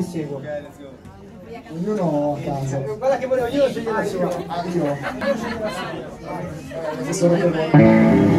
li seguo. Okay, ognuno tanto. Guarda che volevo io scegliere la sua. Addio. Sono per voi.